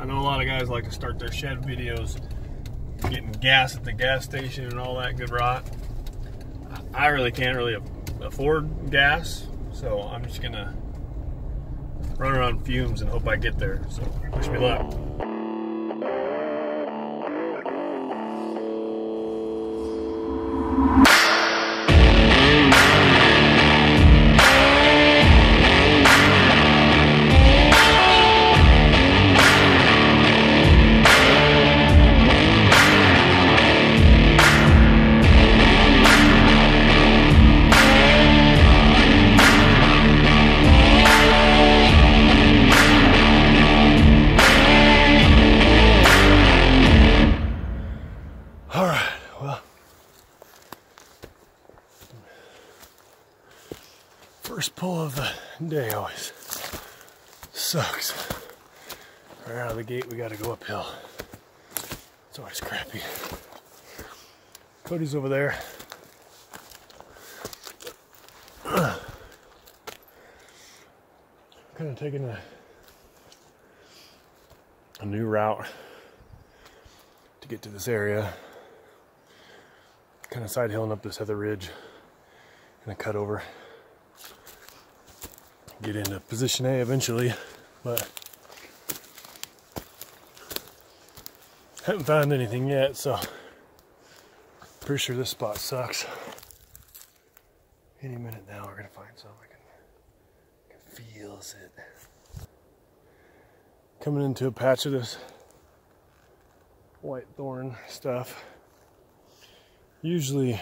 I know a lot of guys like to start their shed videos getting gas at the gas station and all that good rot. I really can't really afford gas, so I'm just gonna run around fumes and hope I get there. So wish me luck. First pull of the day always sucks. Right out of the gate, we gotta go uphill. It's always crappy. Kody's over there. Kind of taking a new route to get to this area. Kind of side hilling up this heather ridge and a cut over. Get into position A eventually, but haven't found anything yet, so pretty sure this spot sucks. Any minute now we're gonna find something. I can feel it. Coming into a patch of this white thorn stuff. Usually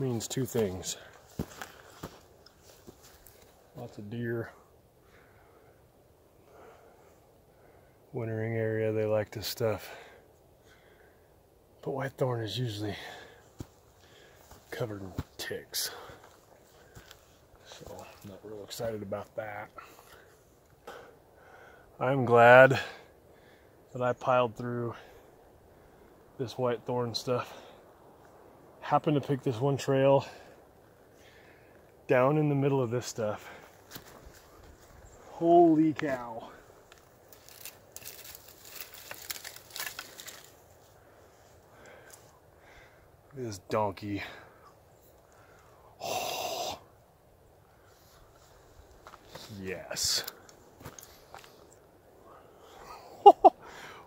means two things. Lots of deer. Wintering area, they like this stuff. But white thorn is usually covered in ticks. So I'm not real excited about that. I'm glad that I piled through this white thorn stuff. Happened to pick this one trail down in the middle of this stuff. Holy cow. This donkey. Oh. Yes.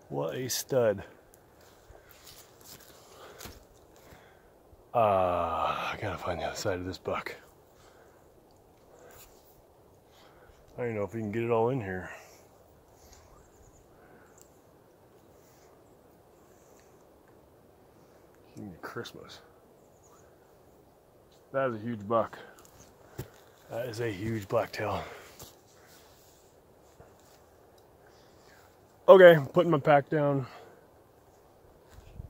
What a stud. I gotta find the other side of this buck. I don't know if we can get it all in here. Christmas. That is a huge buck. That is a huge blacktail. Okay, putting my pack down.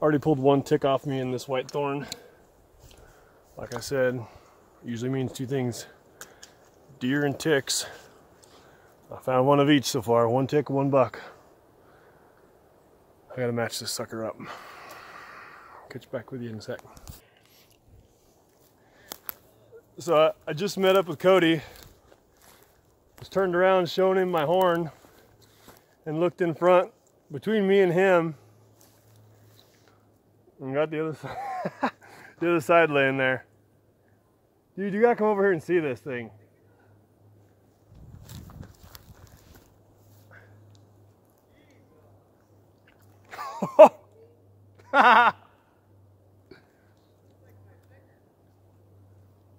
Already pulled one tick off me in this white thorn. Like I said, usually means two things: deer and ticks. I found one of each so far. One tick, one buck. I gotta match this sucker up. Catch back with you in a sec. So I just met up with Kody. Just turned around, showing him my horn, and looked in front between me and him, and got the other side, the other side laying there. Dude, you gotta come over here and see this thing.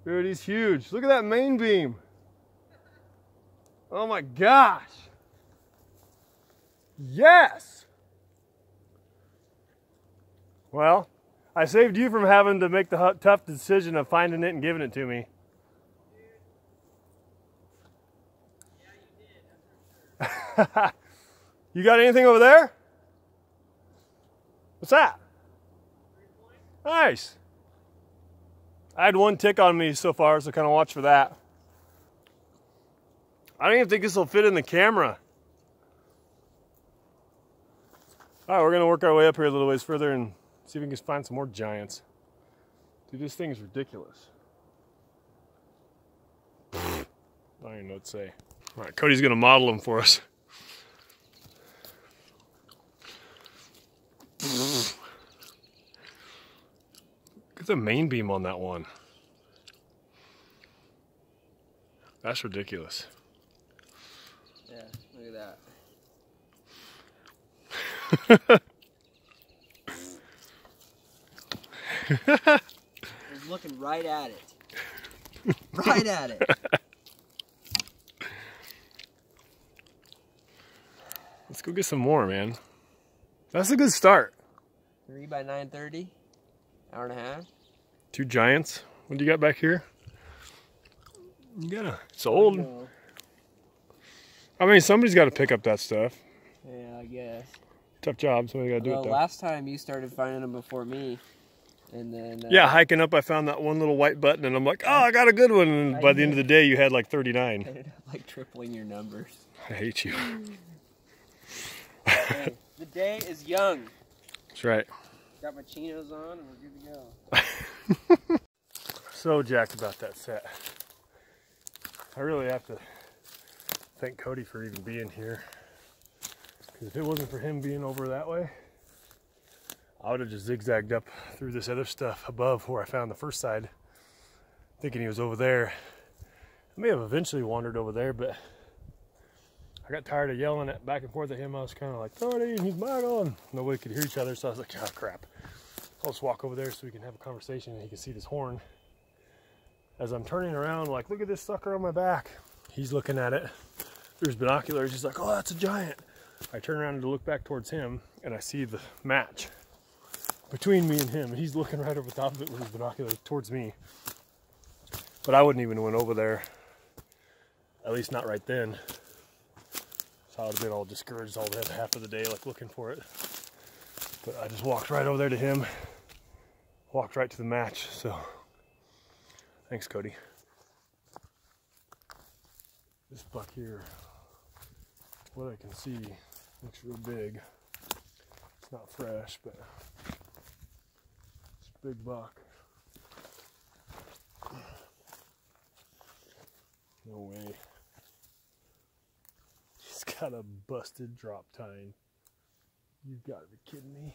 Dude, he's huge. Look at that main beam. Oh my gosh. Yes. Well, I saved you from having to make the tough decision of finding it and giving it to me. Dude. Yeah, you did. Sure. You got anything over there? What's that? Nice. I had one tick on me so far, so kind of watch for that. I don't even think this will fit in the camera. All right, we're gonna work our way up here a little ways further and see if we can find some more giants. Dude, this thing is ridiculous. I don't even know what to say. All right, Kody's gonna model them for us. Look at the main beam on that one. That's ridiculous. Yeah, look at that. He's looking right at it. Right at it. Let's go get some more, man. That's a good start. 3 by 9:30, hour and a half. Two giants. What do you got back here? You gotta. It's old. I mean, somebody's got to pick up that stuff. Yeah, I guess. Tough job. Somebody got to do it though. Last time you started finding them before me. And then, yeah, hiking up, I found that one little white button, and I'm like, oh, I got a good one. And by the end of the day, you had like 39. I ended up like tripling your numbers. I hate you. Hey, the day is young. That's right. Got my chinos on, and we're good to go. So jacked about that set. I really have to thank Kody for even being here. Because if it wasn't for him being over that way, I would have just zigzagged up through this other stuff above where I found the first side, thinking he was over there. I may have eventually wandered over there, but I got tired of yelling at back and forth at him. I was kind of like, Kody, he's mad on. Nobody could hear each other, so I was like, oh crap. I'll just walk over there so we can have a conversation and he can see this horn. As I'm turning around, like, look at this sucker on my back. He's looking at it through his binoculars. He's like, oh, that's a giant. I turn around to look back towards him, and I see the match between me and him, and he's looking right over top of it with his binoculars towards me. But I wouldn't even have went over there, at least not right then. So I would have been all discouraged all that half of the day, like looking for it. But I just walked right over there to him, walked right to the match. So thanks, Kody. This buck here, what I can see, looks real big. It's not fresh, but big buck. No way. He's got a busted drop tine. You've got to be kidding me.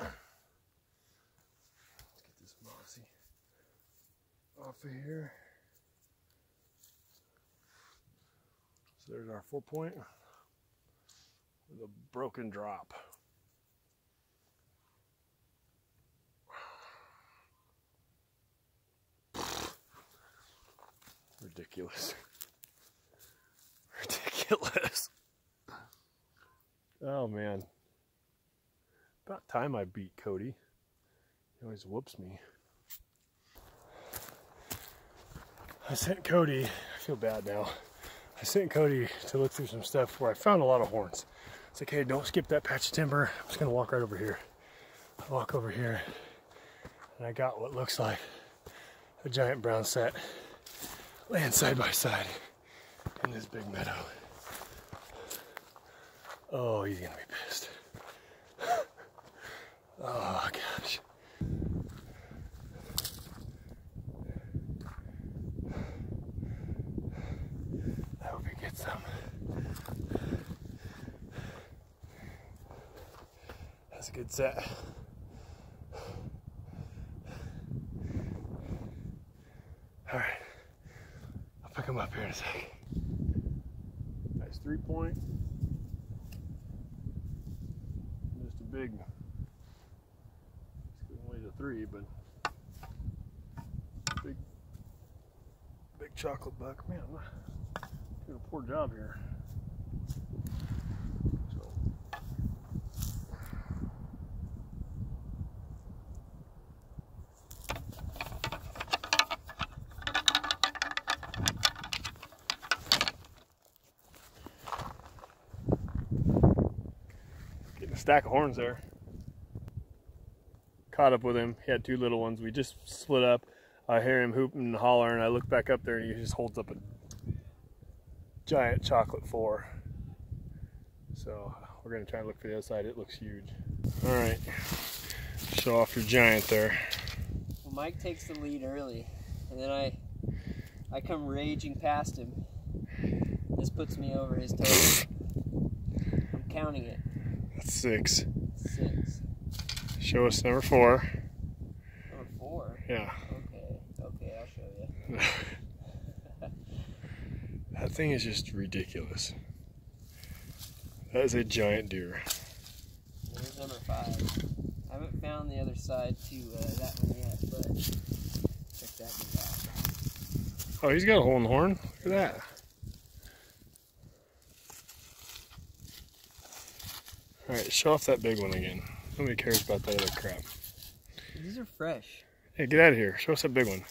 Let's get this mossy off of here. So there's our 4-point with a broken drop. Ridiculous. Ridiculous. Oh man. About time I beat Kody. He always whoops me. I sent Kody, I feel bad now. I sent Kody to look through some stuff where I found a lot of horns. It's like, hey, don't skip that patch of timber. I'm just gonna walk right over here. I walk over here and I got what looks like a giant brown set. Land side by side in this big meadow. Oh, he's gonna be pissed. Oh gosh. I hope he gets some. That's a good set. All right. Pick him up here in a sec. Nice 3-point. Just a big, weighs a 3, but big chocolate buck. Man, I'm doing a poor job here. Stack of horns there. Caught up with him. He had two little ones. We just split up. I hear him hooping and hollering. I look back up there and he just holds up a giant chocolate 4. So we're gonna try and look for the other side. It looks huge. All right, show off your giant there. Well, Mike takes the lead early, and then I I come raging past him. This puts me over his total. I'm counting it. That's six. Six. Show us number four. Number four? Yeah. Okay. Okay, I'll show you. That thing is just ridiculous. That is a giant deer. There's number five. I haven't found the other side to that one yet, but check that one out. Oh, he's got a hole in the horn. Look at that. Alright, show off that big one again. Nobody cares about that other crap. These are fresh. Hey, get out of here. Show us that big one.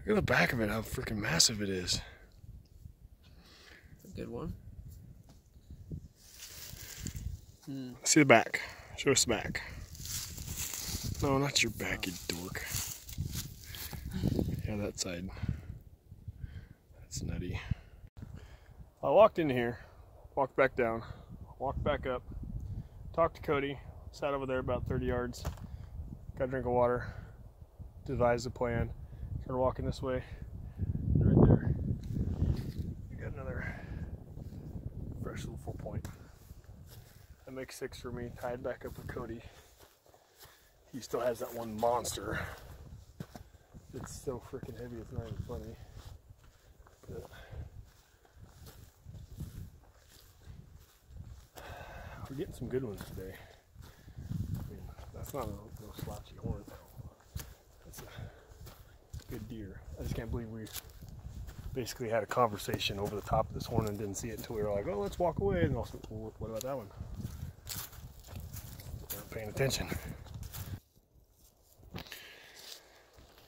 Look at the back of it, how freaking massive it is. That's a good one. Hmm. See the back. Show us the back. No, not your back, you dork. Yeah, that side. That's nutty. I walked in here, walked back down, walked back up, talked to Kody, sat over there about 30 yards, got a drink of water, devised a plan, started walking this way, and right there, I got another fresh little full point. That makes six for me, tied back up with Kody. He still has that one monster. It's so freaking heavy, it's not even funny. But we're getting some good ones today. I mean, that's not no slouchy horn. That's a good deer. I just can't believe we basically had a conversation over the top of this horn and didn't see it until we were like, oh, let's walk away. And also, well, what about that one? We weren't paying attention.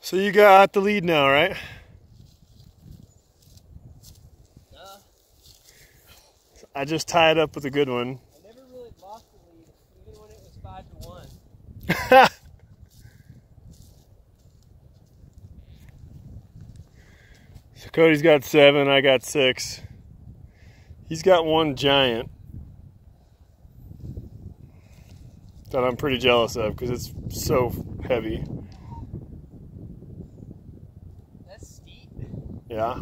So you got the lead now, right? I just tied up with a good one. I never really lost the lead, even when it was 5-1. So Kody's got seven, I got six. He's got one giant that I'm pretty jealous of because it's so heavy. Yeah.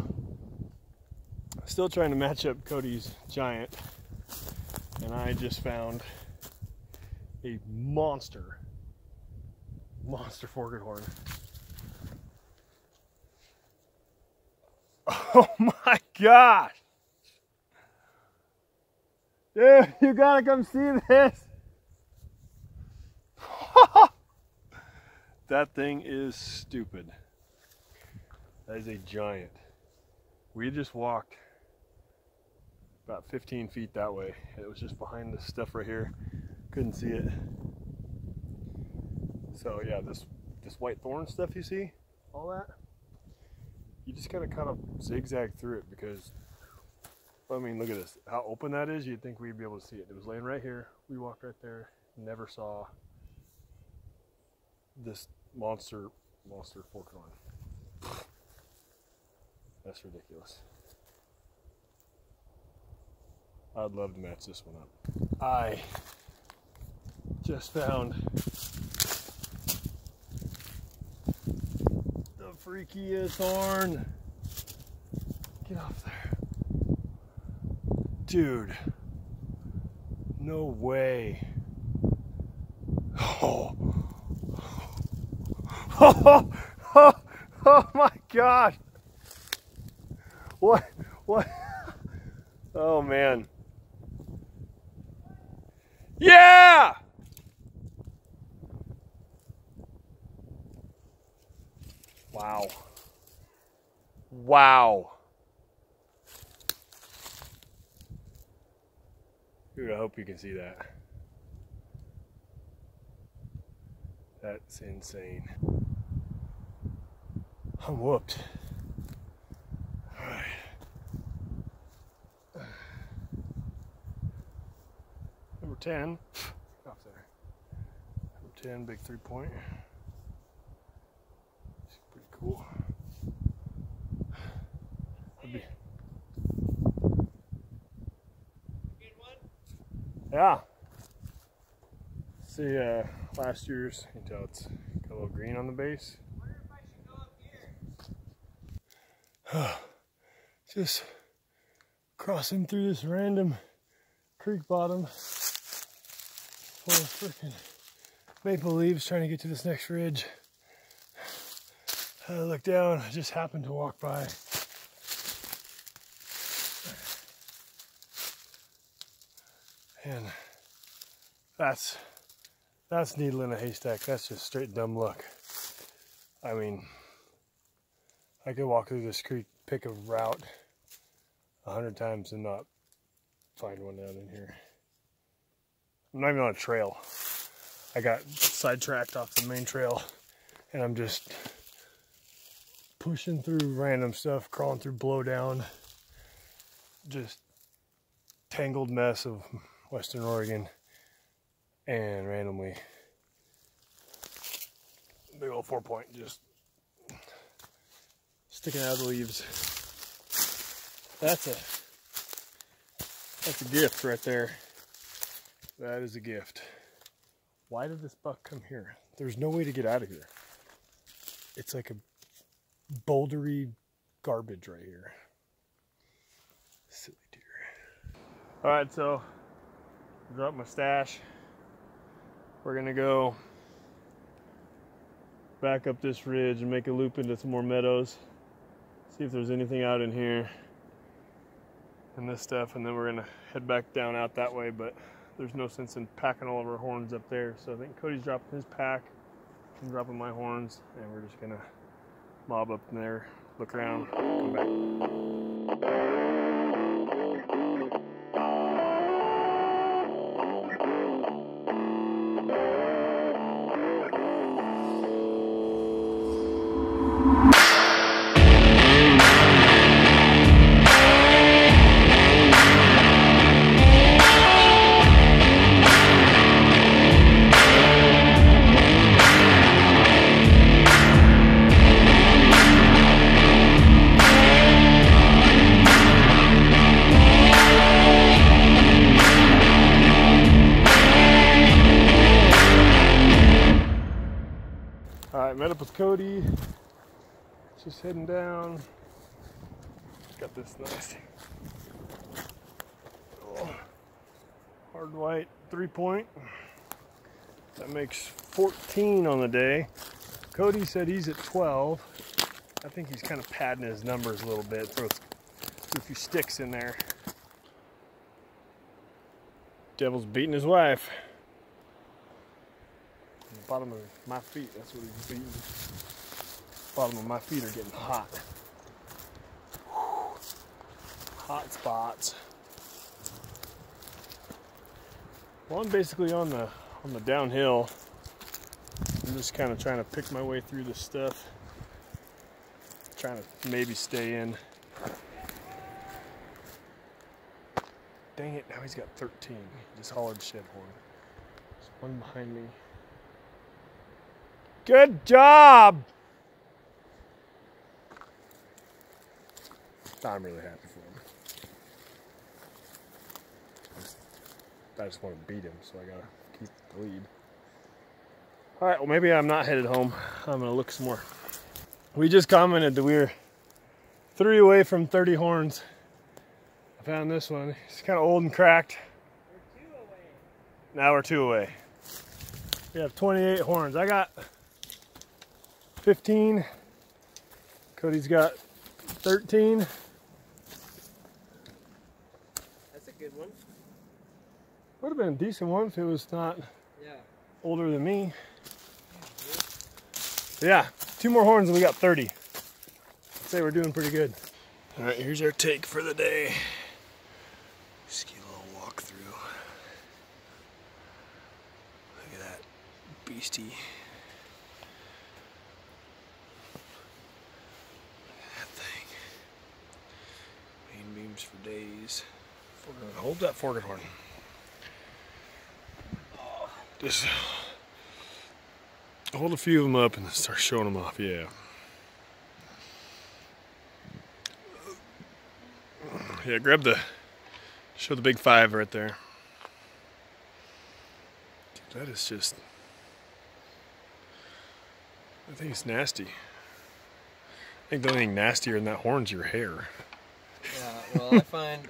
Still trying to match up Kody's giant, and I just found a monster forked horn. Oh my gosh! Dude, you gotta come see this! That thing is stupid. That is a giant. We just walked about 15 feet that way. It was just behind this stuff right here. Couldn't see it. So yeah, this white thorn stuff you see, all that, you just kind of zigzag through it because, I mean, look at this. How open that is, you'd think we'd be able to see it. It was laying right here. We walked right there, never saw this monster forked horn. That's ridiculous. I'd love to match this one up. I just found the freakiest horn. Get off there. Dude, no way. Oh, oh, oh, oh my God. What? Oh man. Yeah! Wow. Wow. Dude, I hope you can see that. That's insane. I'm whooped. Alright. Number 10. Off there. Number 10, big 3-point. It's pretty cool. Good one? Yeah. the last year's. You can tell it's got a little green on the base. I wonder if I should go up here. Just crossing through this random creek bottom full of freaking maple leaves, trying to get to this next ridge. I look down, I just happened to walk by. And that's needle in a haystack. That's just straight dumb luck. I mean, I could walk through this creek, pick a route 100 times and not find one down in here. I'm not even on a trail. I got sidetracked off the main trail and I'm just pushing through random stuff, crawling through blowdown, just tangled mess of Western Oregon, and randomly big old 4-point just sticking out of the leaves. That's a gift right there. That is a gift. Why did this buck come here? There's no way to get out of here. It's like a bouldery garbage right here. Silly deer. All right, so I dropped my stash. We're gonna go back up this ridge and make a loop into some more meadows. See if there's anything out in here and this stuff, and then we're gonna head back down out that way, but there's no sense in packing all of our horns up there. So I think Kody's dropping his pack, I'm dropping my horns, and we're just gonna mob up in there, look around, come back. Kody, just heading down. Got this nice hard white 3-point. That makes 14 on the day. Kody said he's at 12. I think he's kind of padding his numbers a little bit. Throws a few sticks in there. Devil's beating his wife. The bottom of my feet, that's what he's beating. Bottom of my feet are getting hot. Whew. Hot spots. Well, I'm basically on the downhill. I'm just kind of trying to pick my way through this stuff. Trying to maybe stay in. Dang it, now he's got 13. He just hollered shed horn. There's one behind me. Good job! I'm really happy for him. I just want to beat him, so I gotta keep the lead. All right, well maybe I'm not headed home. I'm gonna look some more. We just commented that we were 3 away from 30 horns. I found this one. It's kind of old and cracked. We're 2 away. Now we're 2 away. We have 28 horns. I got 15, Kody's got 13. That's a good one. Would have been a decent one if it was not older than me. But yeah, 2 more horns and we got 30. I'd say we're doing pretty good. All right, here's our take for the day. Just get a little walk through. Look at that beastie. For days. Hold that forked horn. Just hold a few of them up and start showing them off. Yeah. Yeah, grab the, show the big 5 right there. That is just, I think it's nasty. I think the only thing nastier than that horn's your hair. Yeah, well, I find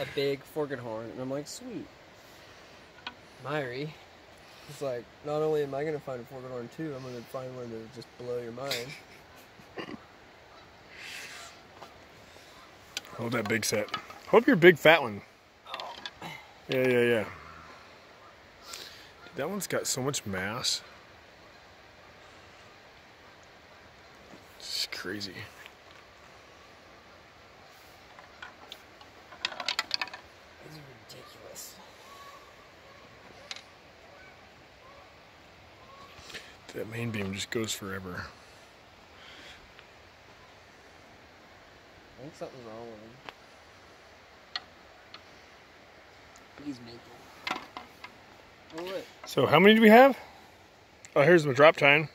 a big forked horn and I'm like, sweet. Myri is like, not only am I going to find a forked horn too, I'm going to find one that will just blow your mind. Hold that big set. Hope you're a big fat one. Yeah. That one's got so much mass. It's crazy. These are ridiculous. That main beam just goes forever. I think something's wrong with him. He's maple. So how many do we have? Oh, here's my drop time.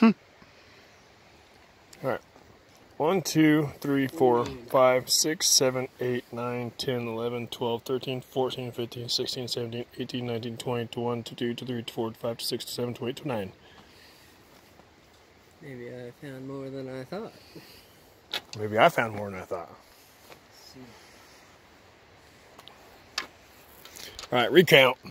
All right. 1, 2, 3, 4, 5, 6, 7, 8, 9, 10, 11, 12, 13, 14, 15, 16, 17, 18, 19, 20, 21, 22, 23, 24, 25, 26, 27, 28, 29. Maybe I found more than I thought. Maybe I found more than I thought. All right, recount.